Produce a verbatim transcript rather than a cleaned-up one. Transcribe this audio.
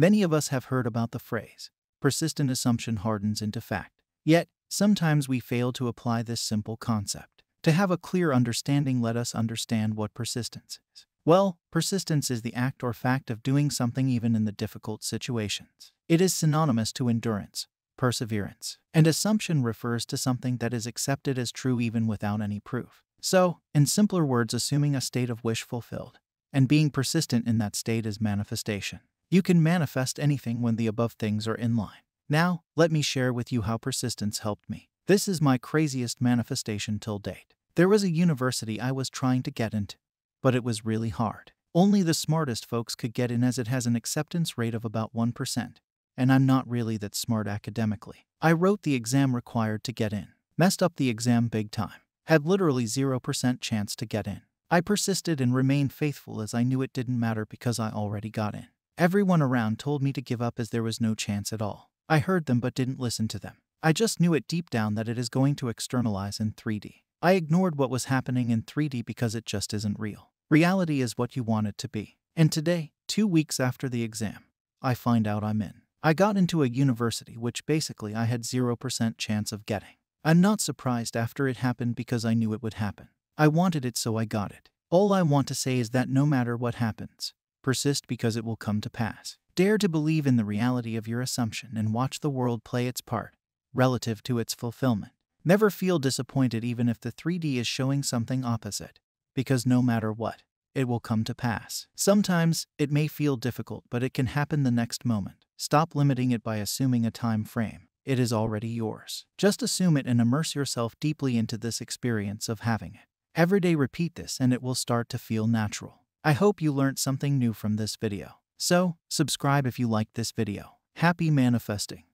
Many of us have heard about the phrase, persistent assumption hardens into fact. Yet, sometimes we fail to apply this simple concept. To have a clear understanding, let us understand what persistence is. Well, persistence is the act or fact of doing something even in the difficult situations. It is synonymous to endurance, perseverance, and assumption refers to something that is accepted as true even without any proof. So, in simpler words, assuming a state of wish fulfilled, and being persistent in that state is manifestation. You can manifest anything when the above things are in line. Now, let me share with you how persistence helped me. This is my craziest manifestation till date. There was a university I was trying to get into, but it was really hard. Only the smartest folks could get in as it has an acceptance rate of about one percent, and I'm not really that smart academically. I wrote the exam required to get in, messed up the exam big time, had literally zero percent chance to get in. I persisted and remained faithful as I knew it didn't matter because I already got in. Everyone around told me to give up as there was no chance at all. I heard them but didn't listen to them. I just knew it deep down that it is going to externalize in three D. I ignored what was happening in three D because it just isn't real. Reality is what you want it to be. And today, two weeks after the exam, I find out I'm in. I got into a university which basically I had zero percent chance of getting. I'm not surprised after it happened because I knew it would happen. I wanted it, so I got it. All I want to say is that no matter what happens, persist because it will come to pass. Dare to believe in the reality of your assumption and watch the world play its part relative to its fulfillment. Never feel disappointed even if the three D is showing something opposite, because no matter what, it will come to pass. Sometimes it may feel difficult, but it can happen the next moment. Stop limiting it by assuming a time frame. It is already yours. Just assume it and immerse yourself deeply into this experience of having it. Every day repeat this and it will start to feel natural. I hope you learned something new from this video. So, subscribe if you liked this video. Happy manifesting!